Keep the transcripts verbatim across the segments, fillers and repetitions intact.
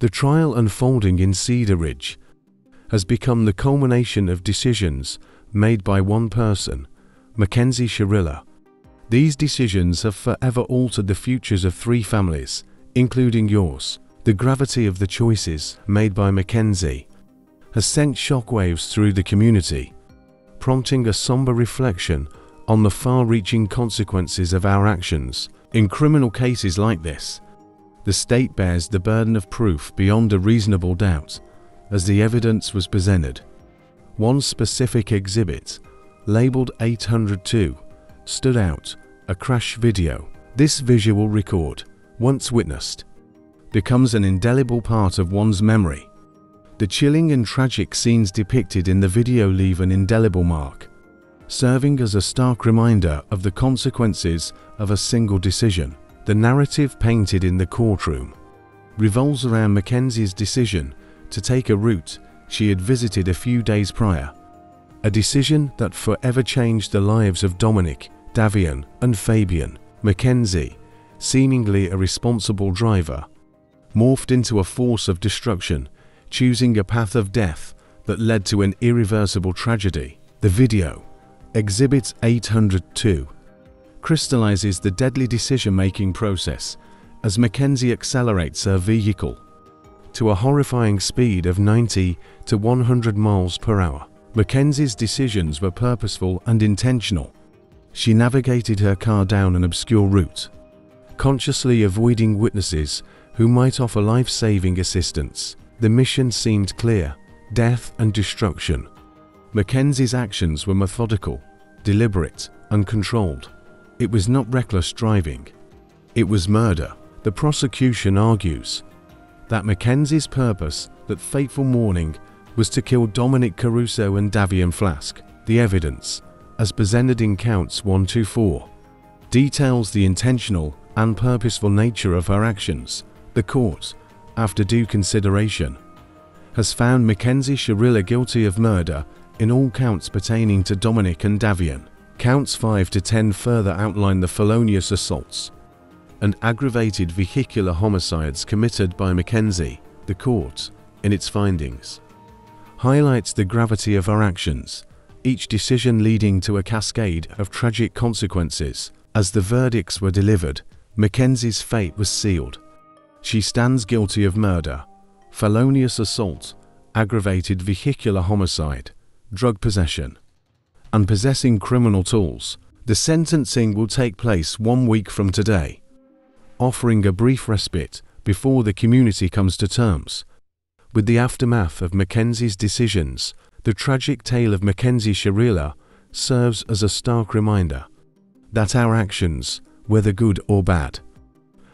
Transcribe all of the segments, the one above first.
The trial unfolding in Cedar Ridge has become the culmination of decisions made by one person, Mackenzie Shirilla. These decisions have forever altered the futures of three families, including yours. The gravity of the choices made by Mackenzie has sent shockwaves through the community, prompting a somber reflection on the far-reaching consequences of our actions. In criminal cases like this, the state bears the burden of proof beyond a reasonable doubt, as the evidence was presented. One specific exhibit, labeled eight hundred two, stood out, a crash video. This visual record, once witnessed, becomes an indelible part of one's memory. The chilling and tragic scenes depicted in the video leave an indelible mark, serving as a stark reminder of the consequences of a single decision. The narrative painted in the courtroom revolves around Mackenzie's decision to take a route she had visited a few days prior, a decision that forever changed the lives of Dominic, Davian, and Fabian. Mackenzie, seemingly a responsible driver, morphed into a force of destruction, choosing a path of death that led to an irreversible tragedy. The video, Exhibit eight hundred two, crystallizes the deadly decision-making process as Mackenzie accelerates her vehicle to a horrifying speed of ninety to one hundred miles per hour. Mackenzie's decisions were purposeful and intentional. She navigated her car down an obscure route, consciously avoiding witnesses who might offer life-saving assistance. The mission seemed clear: death and destruction. Mackenzie's actions were methodical, deliberate, and controlled. It was not reckless driving. It was murder. The prosecution argues that Mackenzie's purpose that fateful morning was to kill Dominic Caruso and Davian Flask. The evidence, as presented in counts one to four, details the intentional and purposeful nature of her actions. The court, after due consideration, has found Mackenzie Shirilla guilty of murder in all counts pertaining to Dominic and Davian. Counts five to ten further outline the felonious assaults and aggravated vehicular homicides committed by Mackenzie. The court, in its findings, highlights the gravity of her actions, each decision leading to a cascade of tragic consequences. As the verdicts were delivered, Mackenzie's fate was sealed. She stands guilty of murder, felonious assault, aggravated vehicular homicide, drug possession, and possessing criminal tools. The sentencing will take place one week from today, offering a brief respite before the community comes to terms with the aftermath of Mackenzie's decisions. The tragic tale of Mackenzie Shirilla serves as a stark reminder that our actions, whether good or bad,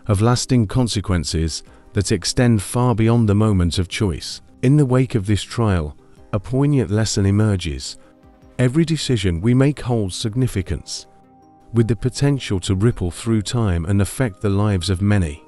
have lasting consequences that extend far beyond the moment of choice. In the wake of this trial, a poignant lesson emerges. Every decision we make holds significance, with the potential to ripple through time and affect the lives of many.